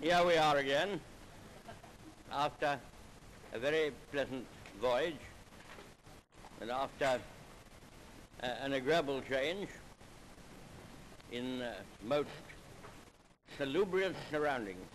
Here we are again, after a very pleasant voyage and after an agreeable change in most salubrious surroundings.